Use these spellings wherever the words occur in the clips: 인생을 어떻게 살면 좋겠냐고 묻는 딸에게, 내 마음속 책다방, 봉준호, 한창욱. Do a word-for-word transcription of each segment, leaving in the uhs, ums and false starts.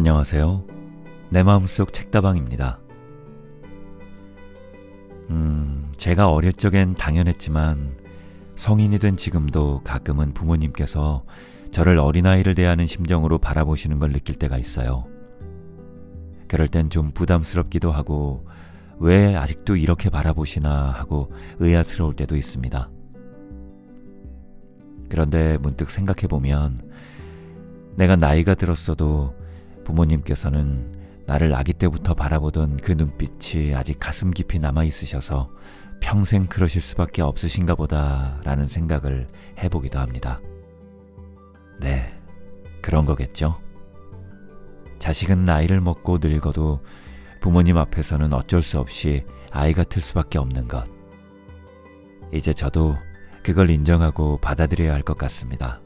안녕하세요. 내 마음속 책다방입니다. 음, 제가 어릴 적엔 당연했지만 성인이 된 지금도 가끔은 부모님께서 저를 어린아이를 대하는 심정으로 바라보시는 걸 느낄 때가 있어요. 그럴 땐 좀 부담스럽기도 하고 왜 아직도 이렇게 바라보시나 하고 의아스러울 때도 있습니다. 그런데 문득 생각해보면 내가 나이가 들었어도 부모님께서는 나를 아기 때부터 바라보던 그 눈빛이 아직 가슴 깊이 남아있으셔서 평생 그러실 수밖에 없으신가 보다라는 생각을 해보기도 합니다. 네, 그런 거겠죠. 자식은 나이를 먹고 늙어도 부모님 앞에서는 어쩔 수 없이 아이 같을 수밖에 없는 것. 이제 저도 그걸 인정하고 받아들여야 할 것 같습니다.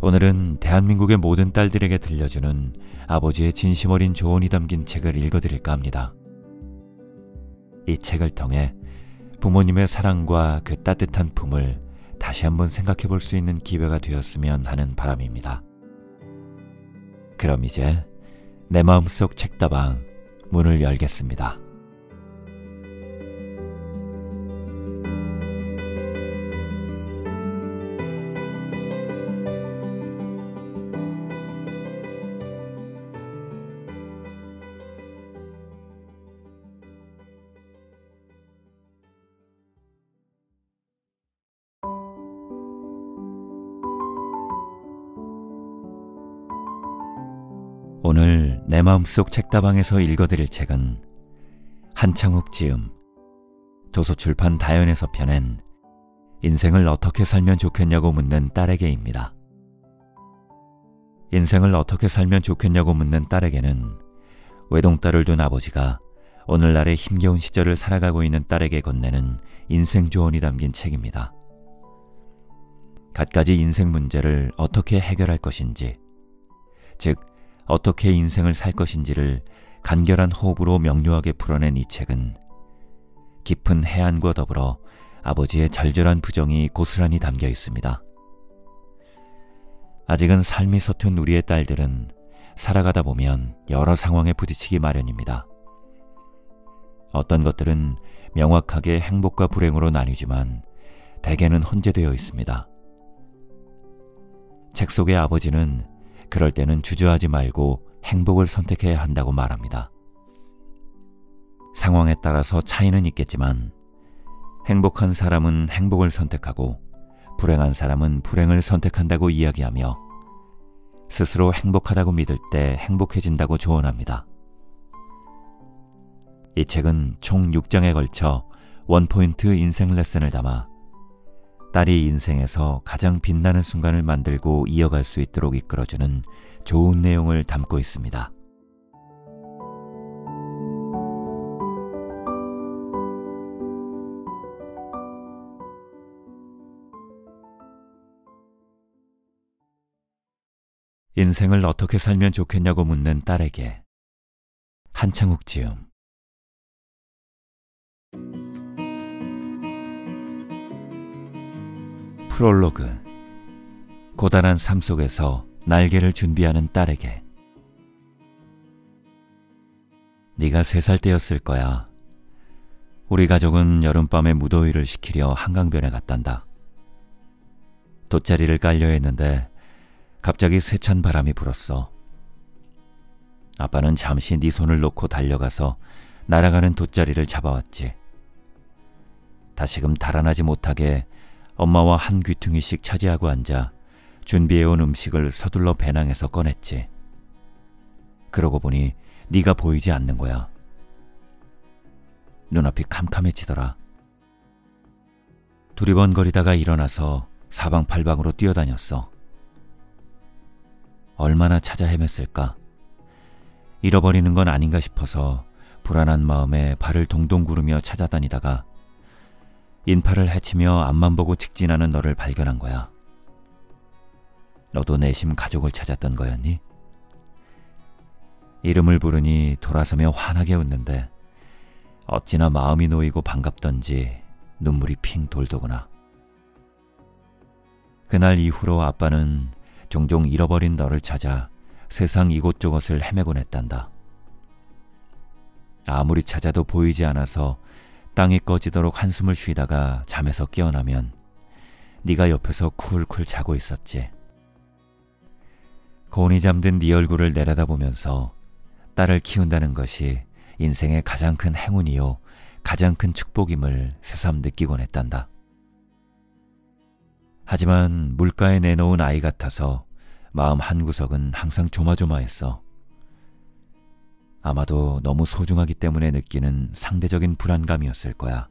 오늘은 대한민국의 모든 딸들에게 들려주는 아버지의 진심 어린 조언이 담긴 책을 읽어드릴까 합니다. 이 책을 통해 부모님의 사랑과 그 따뜻한 품을 다시 한번 생각해 볼 수 있는 기회가 되었으면 하는 바람입니다. 그럼 이제 내 마음속 책다방 문을 열겠습니다. 오늘 내 마음속 책다방에서 읽어드릴 책은 한창욱 지음, 도서출판 다연에서 펴낸 인생을 어떻게 살면 좋겠냐고 묻는 딸에게입니다. 인생을 어떻게 살면 좋겠냐고 묻는 딸에게는 외동딸을 둔 아버지가 오늘날의 힘겨운 시절을 살아가고 있는 딸에게 건네는 인생 조언이 담긴 책입니다. 갖가지 인생 문제를 어떻게 해결할 것인지, 즉 어떻게 인생을 살 것인지를 간결한 호흡으로 명료하게 풀어낸 이 책은 깊은 해안과 더불어 아버지의 절절한 부정이 고스란히 담겨 있습니다. 아직은 삶이 서툰 우리의 딸들은 살아가다 보면 여러 상황에 부딪히기 마련입니다. 어떤 것들은 명확하게 행복과 불행으로 나뉘지만 대개는 혼재되어 있습니다. 책 속의 아버지는 그럴 때는 주저하지 말고 행복을 선택해야 한다고 말합니다. 상황에 따라서 차이는 있겠지만 행복한 사람은 행복을 선택하고 불행한 사람은 불행을 선택한다고 이야기하며 스스로 행복하다고 믿을 때 행복해진다고 조언합니다. 이 책은 총 육 장에 걸쳐 원포인트 인생 레슨을 담아 딸이 인생에서 가장 빛나는 순간을 만들고 이어갈 수 있도록 이끌어주는 좋은 내용을 담고 있습니다. 인생을 어떻게 살면 좋겠냐고 묻는 딸에게, 한창욱 지음. 프롤로그. 고단한 삶 속에서 날개를 준비하는 딸에게. 네가 세 살 때였을 거야. 우리 가족은 여름밤에 무더위를 식히려 한강변에 갔단다. 돗자리를 깔려 했는데 갑자기 세찬 바람이 불었어. 아빠는 잠시 네 손을 놓고 달려가서 날아가는 돗자리를 잡아왔지. 다시금 달아나지 못하게 엄마와 한 귀퉁이씩 차지하고 앉아 준비해온 음식을 서둘러 배낭에서 꺼냈지. 그러고 보니 네가 보이지 않는 거야. 눈앞이 캄캄해지더라. 두리번거리다가 일어나서 사방팔방으로 뛰어다녔어. 얼마나 찾아 헤맸을까. 잃어버리는 건 아닌가 싶어서 불안한 마음에 발을 동동 구르며 찾아다니다가 인파를 헤치며 앞만 보고 직진하는 너를 발견한 거야. 너도 내심 가족을 찾았던 거였니? 이름을 부르니 돌아서며 환하게 웃는데 어찌나 마음이 놓이고 반갑던지 눈물이 핑 돌더구나. 그날 이후로 아빠는 종종 잃어버린 너를 찾아 세상 이곳저곳을 헤매곤 했단다. 아무리 찾아도 보이지 않아서 땅이 꺼지도록 한숨을 쉬다가 잠에서 깨어나면 네가 옆에서 쿨쿨 자고 있었지. 고운이 잠든 네 얼굴을 내려다보면서 딸을 키운다는 것이 인생의 가장 큰 행운이요 가장 큰 축복임을 새삼 느끼곤 했단다. 하지만 물가에 내놓은 아이 같아서 마음 한구석은 항상 조마조마했어. 아마도 너무 소중하기 때문에 느끼는 상대적인 불안감이었을 거야.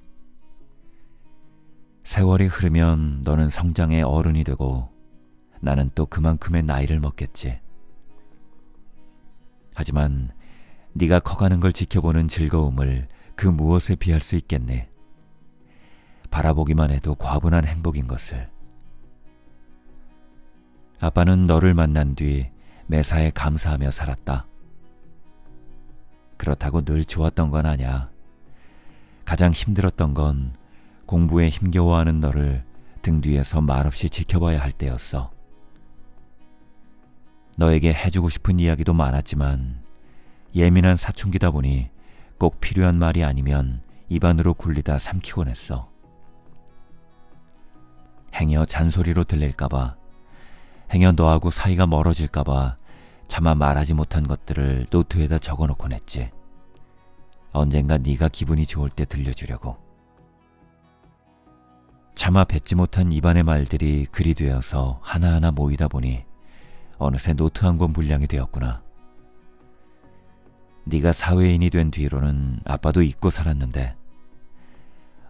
세월이 흐르면 너는 성장의 어른이 되고 나는 또 그만큼의 나이를 먹겠지. 하지만 네가 커가는 걸 지켜보는 즐거움을 그 무엇에 비할 수 있겠니? 바라보기만 해도 과분한 행복인 것을. 아빠는 너를 만난 뒤 매사에 감사하며 살았다. 그렇다고 늘 좋았던 건 아냐. 가장 힘들었던 건 공부에 힘겨워하는 너를 등 뒤에서 말없이 지켜봐야 할 때였어. 너에게 해주고 싶은 이야기도 많았지만 예민한 사춘기다 보니 꼭 필요한 말이 아니면 입안으로 굴리다 삼키곤 했어. 행여 잔소리로 들릴까봐, 행여 너하고 사이가 멀어질까봐 차마 말하지 못한 것들을 노트에다 적어놓곤 했지. 언젠가 네가 기분이 좋을 때 들려주려고. 차마 뱉지 못한 입안의 말들이 글이 되어서 하나하나 모이다 보니 어느새 노트 한 권 분량이 되었구나. 네가 사회인이 된 뒤로는 아빠도 잊고 살았는데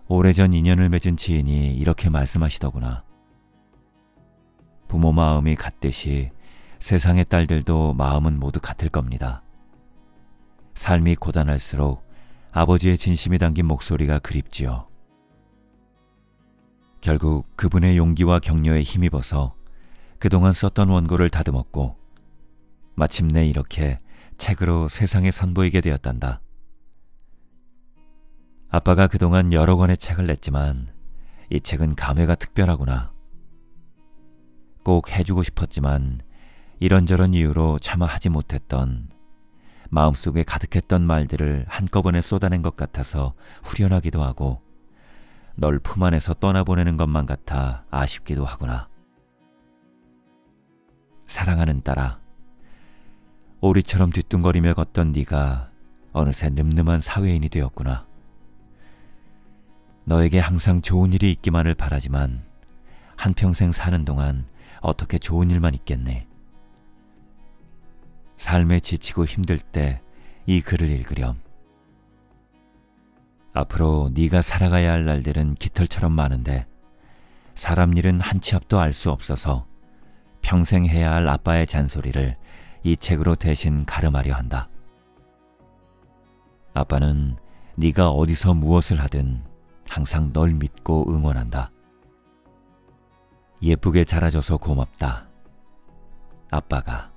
오래전 인연을 맺은 지인이 이렇게 말씀하시더구나. 부모 마음이 같듯이 세상의 딸들도 마음은 모두 같을 겁니다. 삶이 고단할수록 아버지의 진심이 담긴 목소리가 그립지요. 결국 그분의 용기와 격려에 힘입어서 그동안 썼던 원고를 다듬었고 마침내 이렇게 책으로 세상에 선보이게 되었단다. 아빠가 그동안 여러 권의 책을 냈지만 이 책은 감회가 특별하구나. 꼭 해주고 싶었지만 이런저런 이유로 차마 하지 못했던 마음속에 가득했던 말들을 한꺼번에 쏟아낸 것 같아서 후련하기도 하고 널 품 안에서 떠나보내는 것만 같아 아쉽기도 하구나. 사랑하는 딸아, 오리처럼 뒤뚱거리며 걷던 네가 어느새 늠름한 사회인이 되었구나. 너에게 항상 좋은 일이 있기만을 바라지만 한평생 사는 동안 어떻게 좋은 일만 있겠네. 삶에 지치고 힘들 때 이 글을 읽으렴. 앞으로 네가 살아가야 할 날들은 깃털처럼 많은데 사람 일은 한 치 앞도 알 수 없어서 평생 해야 할 아빠의 잔소리를 이 책으로 대신 가름하려 한다. 아빠는 네가 어디서 무엇을 하든 항상 널 믿고 응원한다. 예쁘게 자라줘서 고맙다. 아빠가.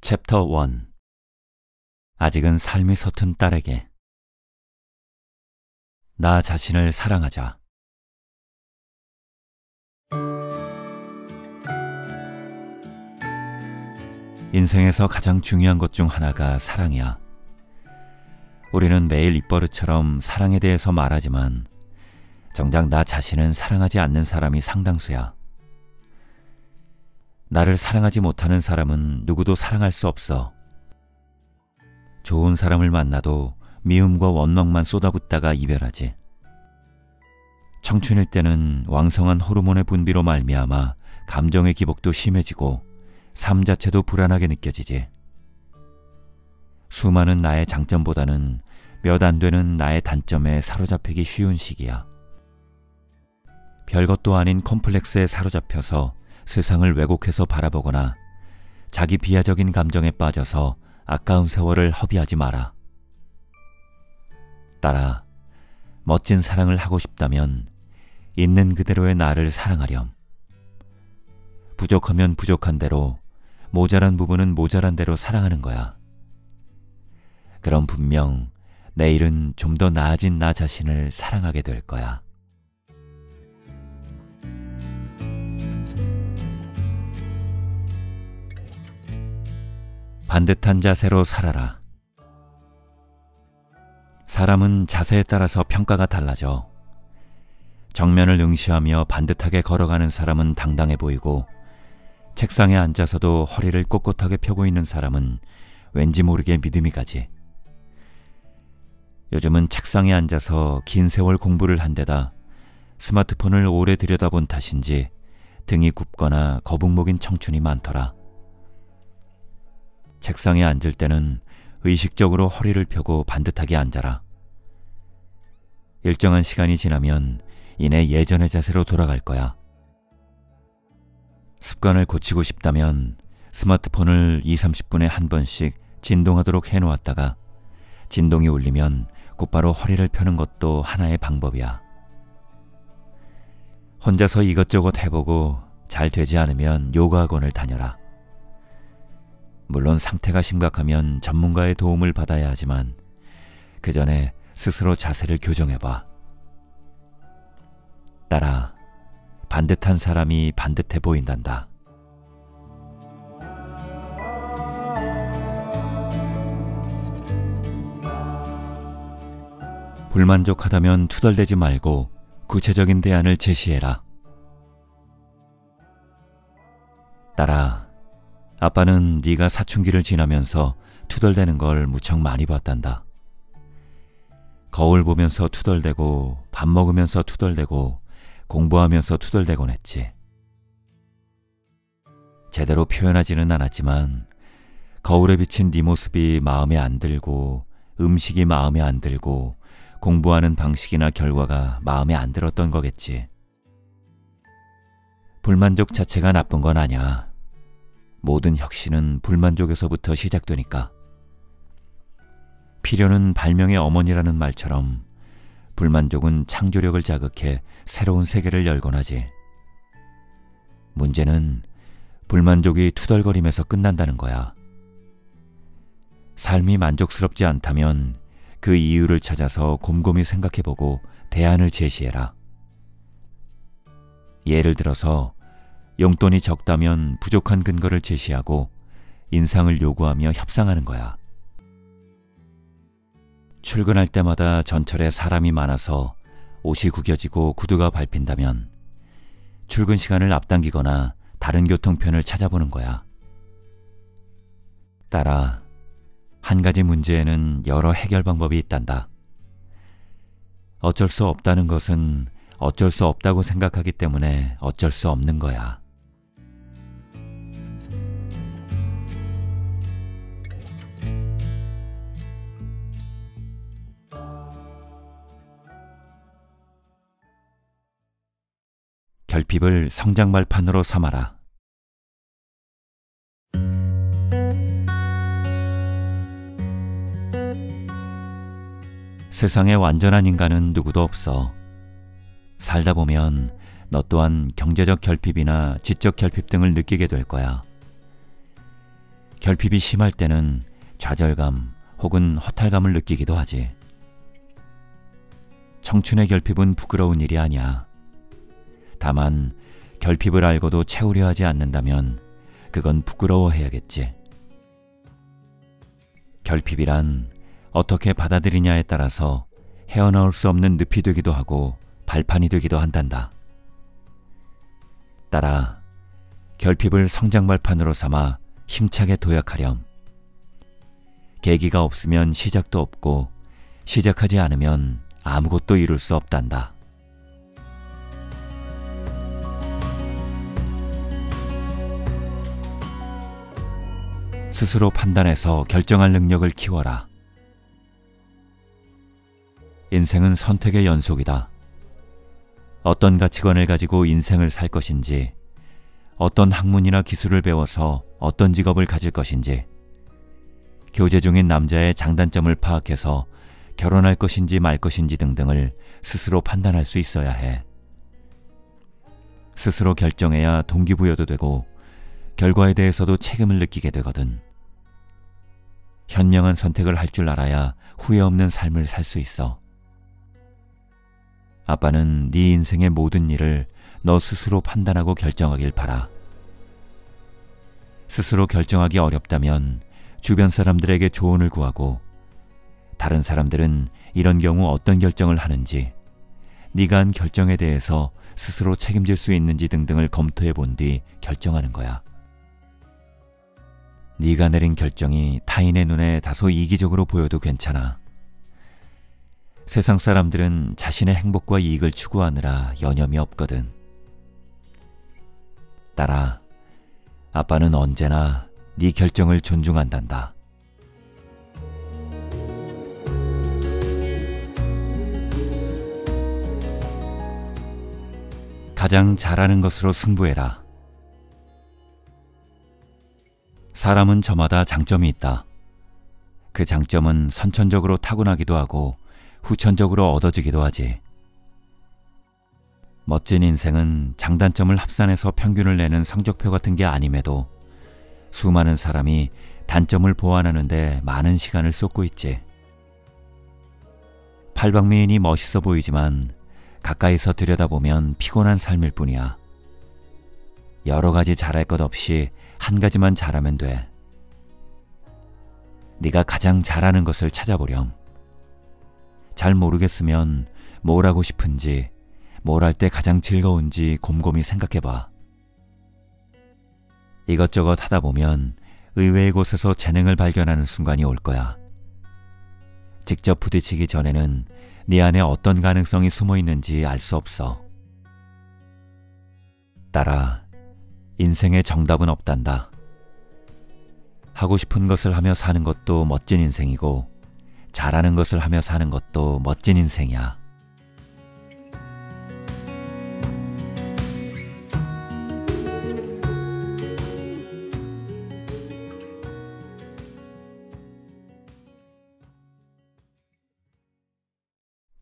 챕터 원. 아직은 삶이 서툰 딸에게. 나 자신을 사랑하자. 인생에서 가장 중요한 것 중 하나가 사랑이야. 우리는 매일 입버릇처럼 사랑에 대해서 말하지만 정작 나 자신은 사랑하지 않는 사람이 상당수야. 나를 사랑하지 못하는 사람은 누구도 사랑할 수 없어. 좋은 사람을 만나도 미움과 원망만 쏟아붓다가 이별하지. 청춘일 때는 왕성한 호르몬의 분비로 말미암아 감정의 기복도 심해지고 삶 자체도 불안하게 느껴지지. 수많은 나의 장점보다는 몇 안 되는 나의 단점에 사로잡히기 쉬운 시기야. 별것도 아닌 콤플렉스에 사로잡혀서 세상을 왜곡해서 바라보거나 자기 비하적인 감정에 빠져서 아까운 세월을 허비하지 마라. 딸아, 멋진 사랑을 하고 싶다면 있는 그대로의 나를 사랑하렴. 부족하면 부족한 대로, 모자란 부분은 모자란 대로 사랑하는 거야. 그럼 분명 내일은 좀 더 나아진 나 자신을 사랑하게 될 거야. 반듯한 자세로 살아라. 사람은 자세에 따라서 평가가 달라져. 정면을 응시하며 반듯하게 걸어가는 사람은 당당해 보이고, 책상에 앉아서도 허리를 꼿꼿하게 펴고 있는 사람은 왠지 모르게 믿음이 가지. 요즘은 책상에 앉아서 긴 세월 공부를 한 데다 스마트폰을 오래 들여다본 탓인지 등이 굽거나 거북목인 청춘이 많더라. 책상에 앉을 때는 의식적으로 허리를 펴고 반듯하게 앉아라. 일정한 시간이 지나면 이내 예전의 자세로 돌아갈 거야. 습관을 고치고 싶다면 스마트폰을 이삼십 분에 한 번씩 진동하도록 해놓았다가 진동이 울리면 곧바로 허리를 펴는 것도 하나의 방법이야. 혼자서 이것저것 해보고 잘 되지 않으면 요가 학원을 다녀라. 물론 상태가 심각하면 전문가의 도움을 받아야 하지만 그 전에 스스로 자세를 교정해봐. 따라 반듯한 사람이 반듯해 보인단다. 불만족하다면 투덜대지 말고 구체적인 대안을 제시해라. 딸아, 아빠는 네가 사춘기를 지나면서 투덜대는 걸 무척 많이 봤단다. 거울 보면서 투덜대고, 밥 먹으면서 투덜대고, 공부하면서 투덜대곤 했지. 제대로 표현하지는 않았지만 거울에 비친 네 모습이 마음에 안 들고, 음식이 마음에 안 들고, 공부하는 방식이나 결과가 마음에 안 들었던 거겠지. 불만족 자체가 나쁜 건 아니야. 모든 혁신은 불만족에서부터 시작되니까. 필요는 발명의 어머니라는 말처럼 불만족은 창조력을 자극해 새로운 세계를 열곤 하지. 문제는 불만족이 투덜거림에서 끝난다는 거야. 삶이 만족스럽지 않다면 그 이유를 찾아서 곰곰이 생각해보고 대안을 제시해라. 예를 들어서 용돈이 적다면 부족한 근거를 제시하고 인상을 요구하며 협상하는 거야. 출근할 때마다 전철에 사람이 많아서 옷이 구겨지고 구두가 밟힌다면 출근 시간을 앞당기거나 다른 교통편을 찾아보는 거야. 따라, 한 가지 문제에는 여러 해결 방법이 있단다. 어쩔 수 없다는 것은 어쩔 수 없다고 생각하기 때문에 어쩔 수 없는 거야. 결핍을 성장 발판으로 삼아라. 세상에 완전한 인간은 누구도 없어. 살다 보면 너 또한 경제적 결핍이나 지적 결핍 등을 느끼게 될 거야. 결핍이 심할 때는 좌절감 혹은 허탈감을 느끼기도 하지. 청춘의 결핍은 부끄러운 일이 아니야. 다만 결핍을 알고도 채우려 하지 않는다면 그건 부끄러워해야겠지. 결핍이란 어떻게 받아들이냐에 따라서 헤어나올 수 없는 늪이 되기도 하고 발판이 되기도 한단다. 따라, 결핍을 성장 발판으로 삼아 힘차게 도약하렴. 계기가 없으면 시작도 없고, 시작하지 않으면 아무것도 이룰 수 없단다. 스스로 판단해서 결정할 능력을 키워라. 인생은 선택의 연속이다. 어떤 가치관을 가지고 인생을 살 것인지, 어떤 학문이나 기술을 배워서 어떤 직업을 가질 것인지, 교제 중인 남자의 장단점을 파악해서 결혼할 것인지 말 것인지 등등을 스스로 판단할 수 있어야 해. 스스로 결정해야 동기부여도 되고 결과에 대해서도 책임을 느끼게 되거든. 현명한 선택을 할 줄 알아야 후회 없는 삶을 살 수 있어. 아빠는 네 인생의 모든 일을 너 스스로 판단하고 결정하길 바라. 스스로 결정하기 어렵다면 주변 사람들에게 조언을 구하고, 다른 사람들은 이런 경우 어떤 결정을 하는지, 네가 한 결정에 대해서 스스로 책임질 수 있는지 등등을 검토해 본 뒤 결정하는 거야. 네가 내린 결정이 타인의 눈에 다소 이기적으로 보여도 괜찮아. 세상 사람들은 자신의 행복과 이익을 추구하느라 여념이 없거든. 딸아, 아빠는 언제나 네 결정을 존중한단다. 가장 잘하는 것으로 승부해라. 사람은 저마다 장점이 있다. 그 장점은 선천적으로 타고나기도 하고 후천적으로 얻어지기도 하지. 멋진 인생은 장단점을 합산해서 평균을 내는 성적표 같은 게 아님에도 수많은 사람이 단점을 보완하는 데 많은 시간을 쏟고 있지. 팔방미인이 멋있어 보이지만 가까이서 들여다보면 피곤한 삶일 뿐이야. 여러 가지 잘할 것 없이 한 가지만 잘하면 돼. 네가 가장 잘하는 것을 찾아보렴. 잘 모르겠으면 뭘 하고 싶은지, 뭘 할 때 가장 즐거운지 곰곰이 생각해봐. 이것저것 하다 보면 의외의 곳에서 재능을 발견하는 순간이 올 거야. 직접 부딪히기 전에는 네 안에 어떤 가능성이 숨어 있는지 알 수 없어. 딸아, 인생의 정답은 없단다. 하고 싶은 것을 하며 사는 것도 멋진 인생이고, 잘하는 것을 하며 사는 것도 멋진 인생이야.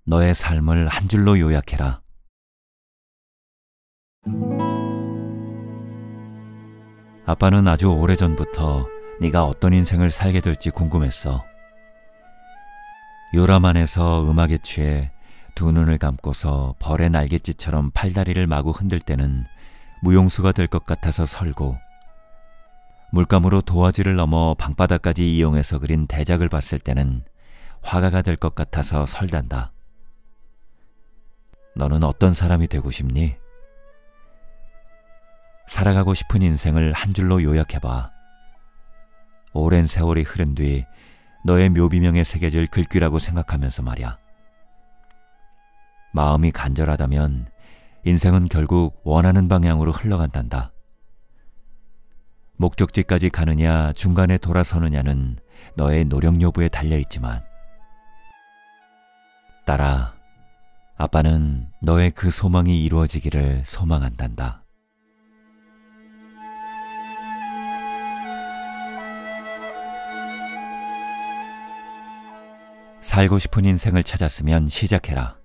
너의 삶을 한 줄로 요약해라. 아빠는 아주 오래전부터 네가 어떤 인생을 살게 될지 궁금했어. 요람 안에서 음악에 취해 두 눈을 감고서 벌의 날갯짓처럼 팔다리를 마구 흔들 때는 무용수가 될 것 같아서 설고, 물감으로 도화지를 넘어 방바닥까지 이용해서 그린 대작을 봤을 때는 화가가 될 것 같아서 설단다. 너는 어떤 사람이 되고 싶니? 살아가고 싶은 인생을 한 줄로 요약해봐. 오랜 세월이 흐른 뒤 너의 묘비명에 새겨질 글귀라고 생각하면서 말이야. 마음이 간절하다면 인생은 결국 원하는 방향으로 흘러간단다. 목적지까지 가느냐 중간에 돌아서느냐는 너의 노력 여부에 달려있지만, 딸아, 아빠는 너의 그 소망이 이루어지기를 소망한단다. 살고 싶은 인생을 찾았으면 시작해라.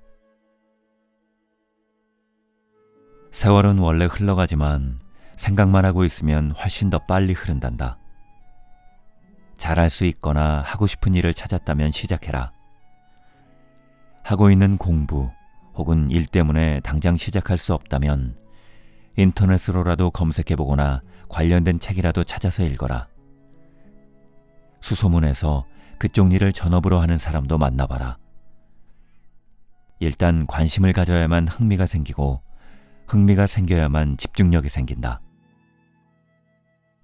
세월은 원래 흘러가지만 생각만 하고 있으면 훨씬 더 빨리 흐른단다. 잘할 수 있거나 하고 싶은 일을 찾았다면 시작해라. 하고 있는 공부 혹은 일 때문에 당장 시작할 수 없다면 인터넷으로라도 검색해보거나 관련된 책이라도 찾아서 읽어라. 수소문해서 그쪽 일을 전업으로 하는 사람도 만나봐라. 일단 관심을 가져야만 흥미가 생기고, 흥미가 생겨야만 집중력이 생긴다.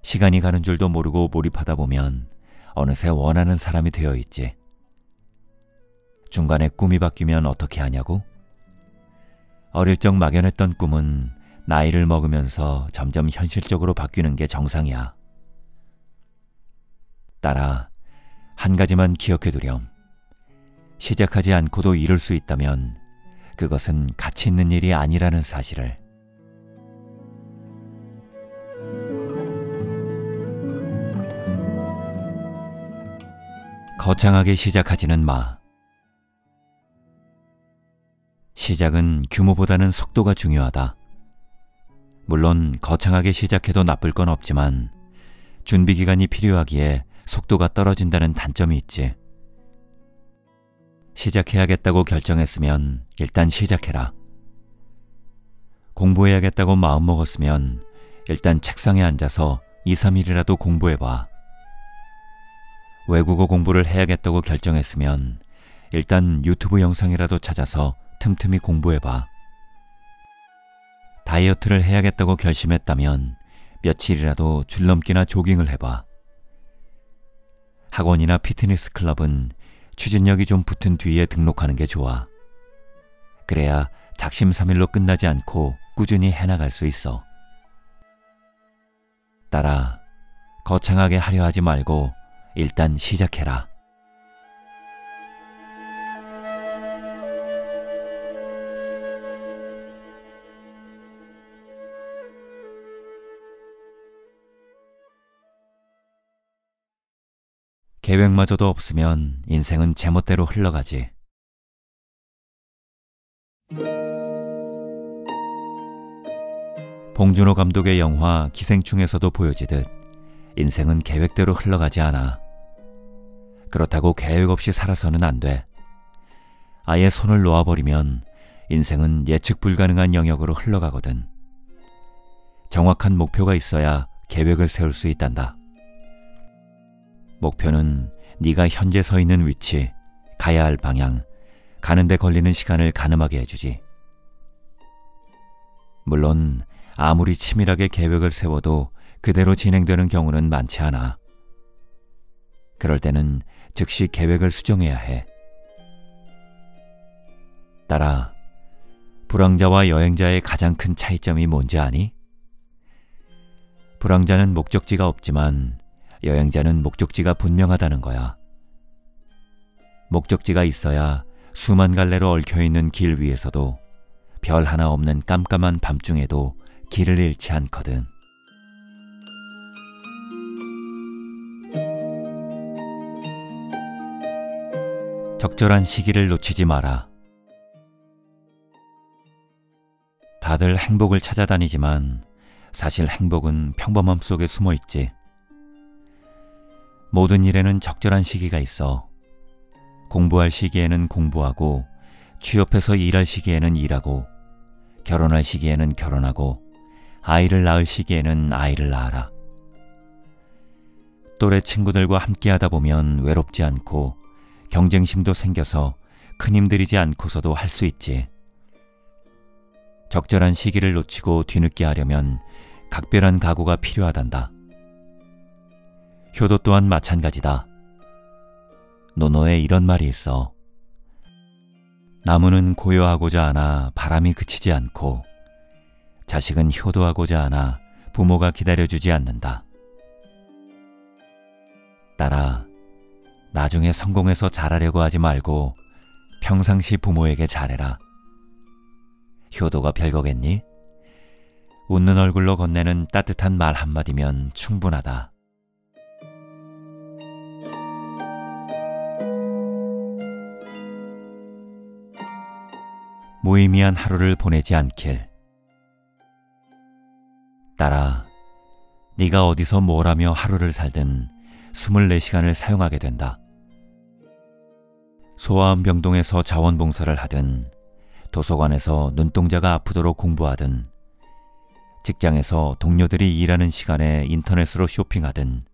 시간이 가는 줄도 모르고 몰입하다 보면 어느새 원하는 사람이 되어 있지. 중간에 꿈이 바뀌면 어떻게 하냐고? 어릴 적 막연했던 꿈은 나이를 먹으면서 점점 현실적으로 바뀌는 게 정상이야. 따라 한 가지만 기억해두렴. 시작하지 않고도 이룰 수 있다면 그것은 가치 있는 일이 아니라는 사실을. 거창하게 시작하지는 마. 시작은 규모보다는 속도가 중요하다. 물론 거창하게 시작해도 나쁠 건 없지만 준비 기간이 필요하기에 속도가 떨어진다는 단점이 있지. 시작해야겠다고 결정했으면 일단 시작해라. 공부해야겠다고 마음먹었으면 일단 책상에 앉아서 이, 삼 일이라도 공부해봐. 외국어 공부를 해야겠다고 결정했으면 일단 유튜브 영상이라도 찾아서 틈틈이 공부해봐. 다이어트를 해야겠다고 결심했다면 며칠이라도 줄넘기나 조깅을 해봐. 학원이나 피트니스 클럽은 추진력이 좀 붙은 뒤에 등록하는 게 좋아. 그래야 작심삼일로 끝나지 않고 꾸준히 해나갈 수 있어. 따라 거창하게 하려 하지 말고 일단 시작해라. 계획마저도 없으면 인생은 제멋대로 흘러가지. 봉준호 감독의 영화 기생충에서도 보여지듯 인생은 계획대로 흘러가지 않아. 그렇다고 계획 없이 살아서는 안 돼. 아예 손을 놓아버리면 인생은 예측 불가능한 영역으로 흘러가거든. 정확한 목표가 있어야 계획을 세울 수 있단다. 목표는 네가 현재 서 있는 위치, 가야 할 방향, 가는 데 걸리는 시간을 가늠하게 해주지. 물론 아무리 치밀하게 계획을 세워도 그대로 진행되는 경우는 많지 않아. 그럴 때는 즉시 계획을 수정해야 해. 따라, 불황자와 여행자의 가장 큰 차이점이 뭔지 아니? 불황자는 목적지가 없지만 여행자는 목적지가 분명하다는 거야. 목적지가 있어야 수만 갈래로 얽혀있는 길 위에서도 별 하나 없는 깜깜한 밤중에도 길을 잃지 않거든. 적절한 시기를 놓치지 마라. 다들 행복을 찾아다니지만 사실 행복은 평범함 속에 숨어 있지. 모든 일에는 적절한 시기가 있어. 공부할 시기에는 공부하고, 취업해서 일할 시기에는 일하고, 결혼할 시기에는 결혼하고, 아이를 낳을 시기에는 아이를 낳아라. 또래 친구들과 함께하다 보면 외롭지 않고 경쟁심도 생겨서 큰 힘 들이지 않고서도 할 수 있지. 적절한 시기를 놓치고 뒤늦게 하려면 각별한 각오가 필요하단다. 효도 또한 마찬가지다. 노노에 이런 말이 있어. 나무는 고요하고자 하나 바람이 그치지 않고, 자식은 효도하고자 하나 부모가 기다려주지 않는다. 따라, 나중에 성공해서 잘하려고 하지 말고 평상시 부모에게 잘해라. 효도가 별거겠니? 웃는 얼굴로 건네는 따뜻한 말 한마디면 충분하다. 무의미한 하루를 보내지 않길. 따라, 네가 어디서 뭘 하며 하루를 살든 이십사 시간을 사용하게 된다. 소아암병동에서 자원봉사를 하든, 도서관에서 눈동자가 아프도록 공부하든, 직장에서 동료들이 일하는 시간에 인터넷으로 쇼핑하든,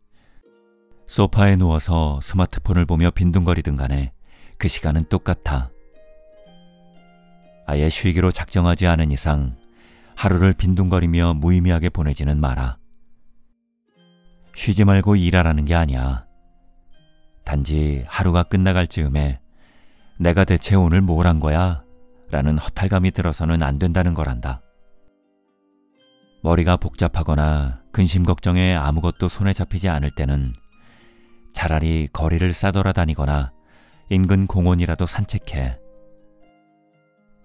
소파에 누워서 스마트폰을 보며 빈둥거리든 간에 그 시간은 똑같아. 아예 쉬기로 작정하지 않은 이상 하루를 빈둥거리며 무의미하게 보내지는 마라. 쉬지 말고 일하라는 게 아니야. 단지 하루가 끝나갈 즈음에 내가 대체 오늘 뭘 한 거야? 라는 허탈감이 들어서는 안 된다는 거란다. 머리가 복잡하거나 근심 걱정에 아무것도 손에 잡히지 않을 때는 차라리 거리를 싸돌아다니거나 인근 공원이라도 산책해.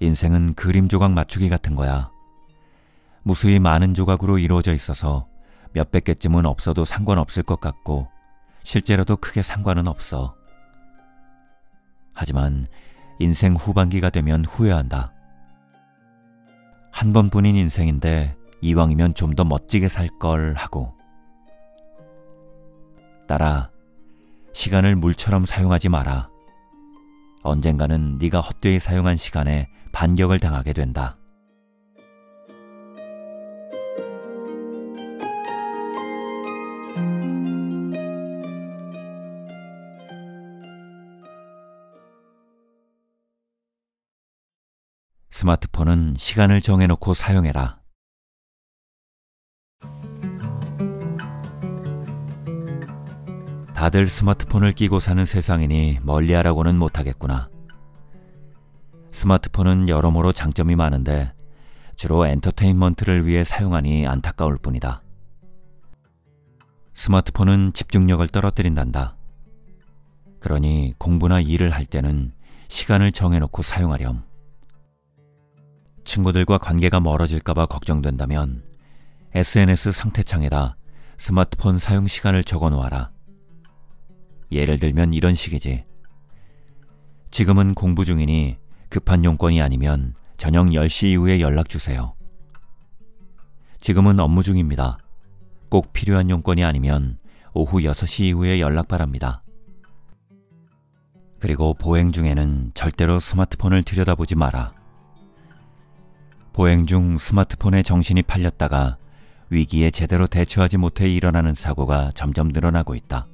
인생은 그림 조각 맞추기 같은 거야. 무수히 많은 조각으로 이루어져 있어서 몇백 개쯤은 없어도 상관없을 것 같고 실제로도 크게 상관은 없어. 하지만 인생 후반기가 되면 후회한다. 한 번뿐인 인생인데 이왕이면 좀 더 멋지게 살 걸 하고. 따라, 시간을 물처럼 사용하지 마라. 언젠가는 네가 헛되이 사용한 시간에 반격을 당하게 된다. 스마트폰은 시간을 정해놓고 사용해라. 다들 스마트폰을 끼고 사는 세상이니 멀리하라고는 못하겠구나. 스마트폰은 여러모로 장점이 많은데 주로 엔터테인먼트를 위해 사용하니 안타까울 뿐이다. 스마트폰은 집중력을 떨어뜨린단다. 그러니 공부나 일을 할 때는 시간을 정해놓고 사용하렴. 친구들과 관계가 멀어질까봐 걱정된다면 에스엔에스 상태창에다 스마트폰 사용 시간을 적어놓아라. 예를 들면 이런 식이지. 지금은 공부 중이니 급한 용건이 아니면 저녁 열 시 이후에 연락주세요. 지금은 업무 중입니다. 꼭 필요한 용건이 아니면 오후 여섯 시 이후에 연락 바랍니다. 그리고 보행 중에는 절대로 스마트폰을 들여다보지 마라. 보행 중 스마트폰에 정신이 팔렸다가 위기에 제대로 대처하지 못해 일어나는 사고가 점점 늘어나고 있다.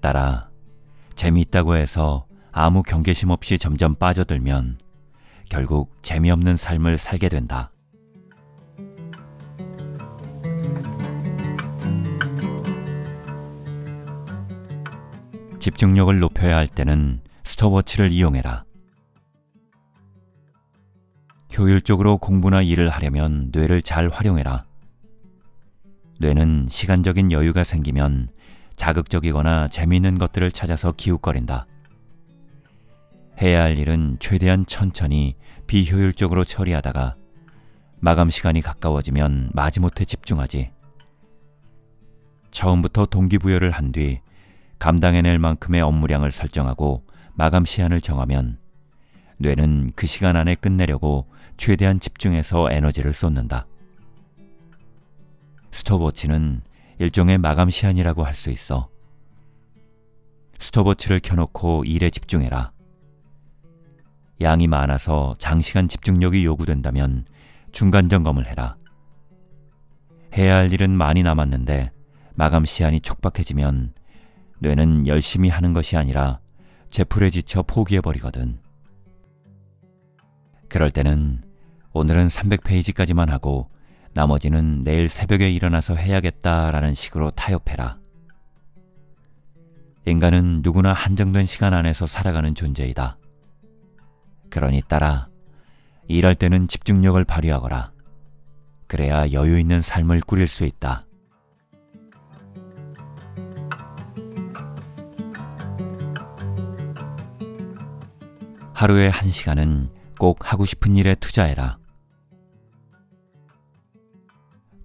따라 재미있다고 해서 아무 경계심 없이 점점 빠져들면 결국 재미없는 삶을 살게 된다. 집중력을 높여야 할 때는 스톱워치를 이용해라. 효율적으로 공부나 일을 하려면 뇌를 잘 활용해라. 뇌는 시간적인 여유가 생기면 자극적이거나 재미있는 것들을 찾아서 기웃거린다. 해야 할 일은 최대한 천천히 비효율적으로 처리하다가 마감 시간이 가까워지면 마지못해 집중하지. 처음부터 동기부여를 한 뒤 감당해낼 만큼의 업무량을 설정하고 마감 시한을 정하면 뇌는 그 시간 안에 끝내려고 최대한 집중해서 에너지를 쏟는다. 스톱워치는 일종의 마감 시한이라고 할 수 있어. 스톱워치를 켜놓고 일에 집중해라. 양이 많아서 장시간 집중력이 요구된다면 중간 점검을 해라. 해야 할 일은 많이 남았는데 마감 시한이 촉박해지면 뇌는 열심히 하는 것이 아니라 제풀에 지쳐 포기해버리거든. 그럴 때는 오늘은 삼백 페이지까지만 하고 나머지는 내일 새벽에 일어나서 해야겠다라는 식으로 타협해라. 인간은 누구나 한정된 시간 안에서 살아가는 존재이다. 그러니 따라 일할 때는 집중력을 발휘하거라. 그래야 여유 있는 삶을 꾸릴 수 있다. 하루에 한 시간은 꼭 하고 싶은 일에 투자해라.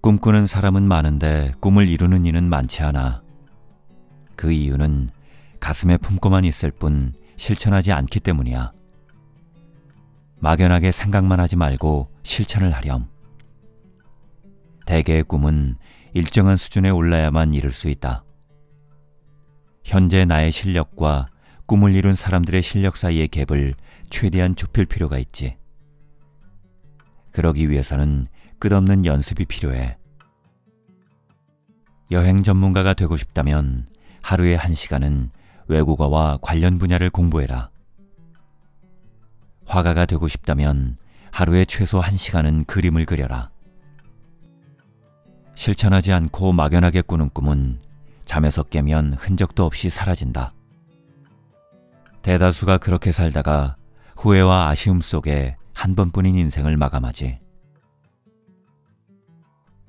꿈꾸는 사람은 많은데 꿈을 이루는 이는 많지 않아. 그 이유는 가슴에 품고만 있을 뿐 실천하지 않기 때문이야. 막연하게 생각만 하지 말고 실천을 하렴. 대개의 꿈은 일정한 수준에 올라야만 이룰 수 있다. 현재 나의 실력과 꿈을 이룬 사람들의 실력 사이의 갭을 최대한 좁힐 필요가 있지. 그러기 위해서는 끝없는 연습이 필요해. 여행 전문가가 되고 싶다면 하루에 한 시간은 외국어와 관련 분야를 공부해라. 화가가 되고 싶다면 하루에 최소 한 시간은 그림을 그려라. 실천하지 않고 막연하게 꾸는 꿈은 잠에서 깨면 흔적도 없이 사라진다. 대다수가 그렇게 살다가 후회와 아쉬움 속에 한 번뿐인 인생을 마감하지.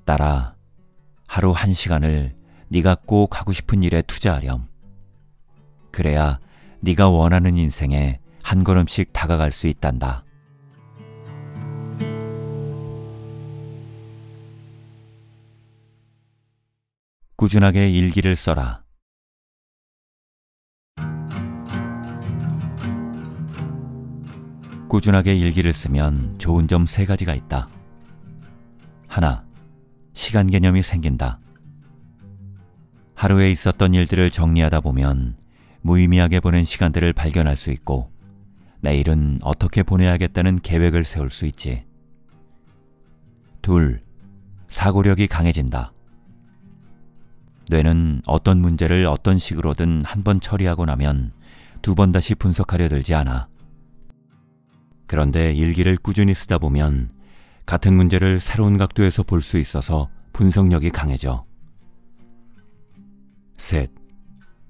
따라 하루 한 시간을 네가 꼭 하고 싶은 일에 투자하렴. 그래야 네가 원하는 인생에 한 걸음씩 다가갈 수 있단다. 꾸준하게 일기를 써라. 꾸준하게 일기를 쓰면 좋은 점 세 가지가 있다. 하나, 시간 개념이 생긴다. 하루에 있었던 일들을 정리하다 보면 무의미하게 보낸 시간들을 발견할 수 있고 내일은 어떻게 보내야겠다는 계획을 세울 수 있지. 둘. 사고력이 강해진다. 뇌는 어떤 문제를 어떤 식으로든 한 번 처리하고 나면 두 번 다시 분석하려 들지 않아. 그런데 일기를 꾸준히 쓰다 보면 같은 문제를 새로운 각도에서 볼 수 있어서 분석력이 강해져. 셋.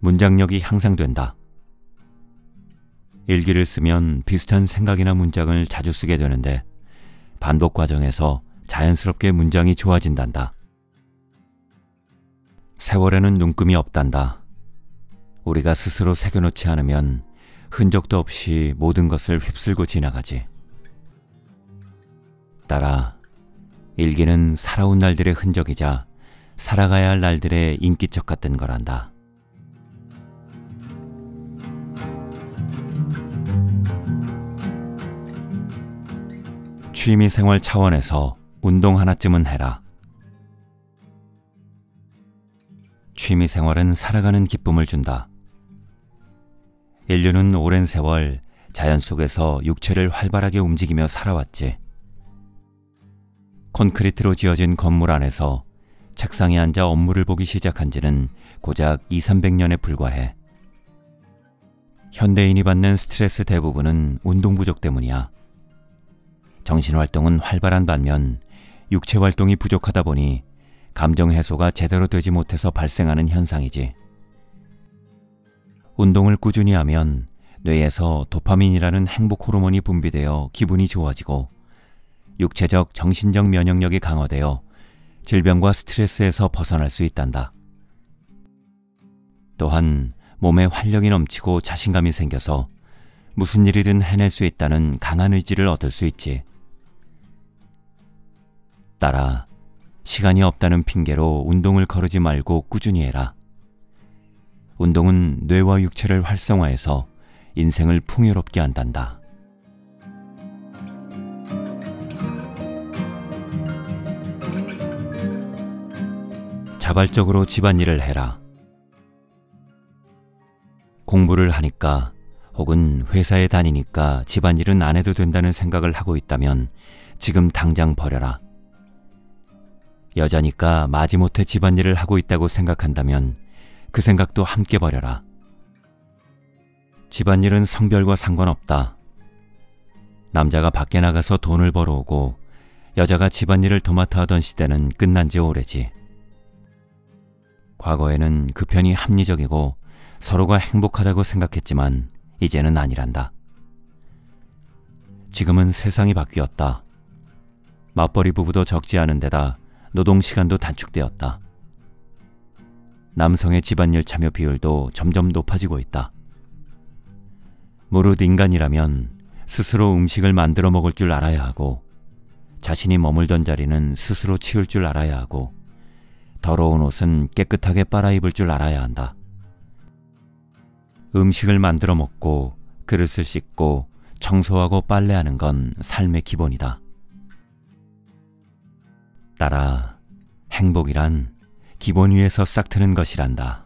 문장력이 향상된다. 일기를 쓰면 비슷한 생각이나 문장을 자주 쓰게 되는데 반복 과정에서 자연스럽게 문장이 좋아진단다. 세월에는 눈금이 없단다. 우리가 스스로 새겨놓지 않으면 흔적도 없이 모든 것을 휩쓸고 지나가지. 따라 일기는 살아온 날들의 흔적이자 살아가야 할 날들의 인기척 같은 거란다. 취미생활 차원에서 운동 하나쯤은 해라. 취미생활은 살아가는 기쁨을 준다. 인류는 오랜 세월 자연 속에서 육체를 활발하게 움직이며 살아왔지. 콘크리트로 지어진 건물 안에서 책상에 앉아 업무를 보기 시작한 지는 고작 이삼백 년에 불과해. 현대인이 받는 스트레스 대부분은 운동 부족 때문이야. 정신활동은 활발한 반면 육체활동이 부족하다 보니 감정 해소가 제대로 되지 못해서 발생하는 현상이지. 운동을 꾸준히 하면 뇌에서 도파민이라는 행복 호르몬이 분비되어 기분이 좋아지고 육체적 정신적 면역력이 강화되어 질병과 스트레스에서 벗어날 수 있단다. 또한 몸에 활력이 넘치고 자신감이 생겨서 무슨 일이든 해낼 수 있다는 강한 의지를 얻을 수 있지. 따라 시간이 없다는 핑계로 운동을 거르지 말고 꾸준히 해라. 운동은 뇌와 육체를 활성화해서 인생을 풍요롭게 한단다. 자발적으로 집안일을 해라. 공부를 하니까 혹은 회사에 다니니까 집안일은 안 해도 된다는 생각을 하고 있다면 지금 당장 버려라. 여자니까 마지못해 집안일을 하고 있다고 생각한다면 그 생각도 함께 버려라. 집안일은 성별과 상관없다. 남자가 밖에 나가서 돈을 벌어오고 여자가 집안일을 도맡아 하던 시대는 끝난 지 오래지. 과거에는 그 편이 합리적이고 서로가 행복하다고 생각했지만 이제는 아니란다. 지금은 세상이 바뀌었다. 맞벌이 부부도 적지 않은 데다 노동시간도 단축되었다. 남성의 집안일 참여 비율도 점점 높아지고 있다. 무릇 인간이라면 스스로 음식을 만들어 먹을 줄 알아야 하고 자신이 머물던 자리는 스스로 치울 줄 알아야 하고 더러운 옷은 깨끗하게 빨아입을 줄 알아야 한다. 음식을 만들어 먹고 그릇을 씻고 청소하고 빨래하는 건 삶의 기본이다. 따라 행복이란 기본 위에서 싹 트는 것이란다.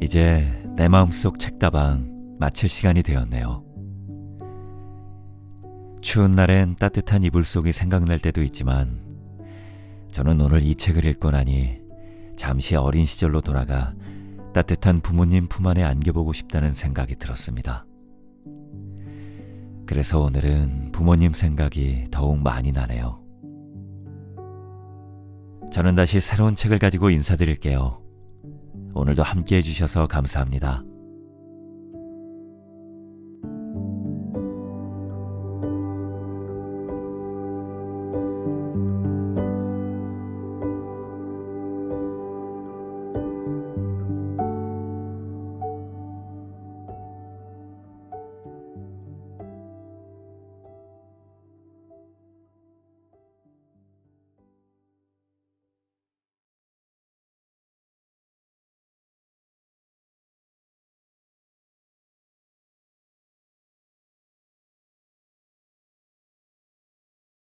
이제 내 마음속 책다방 마칠 시간이 되었네요. 추운 날엔 따뜻한 이불 속이 생각날 때도 있지만 저는 오늘 이 책을 읽고 나니 잠시 어린 시절로 돌아가 따뜻한 부모님 품 안에 안겨보고 싶다는 생각이 들었습니다. 그래서 오늘은 부모님 생각이 더욱 많이 나네요. 저는 다시 새로운 책을 가지고 인사드릴게요. 오늘도 함께해 주셔서 감사합니다.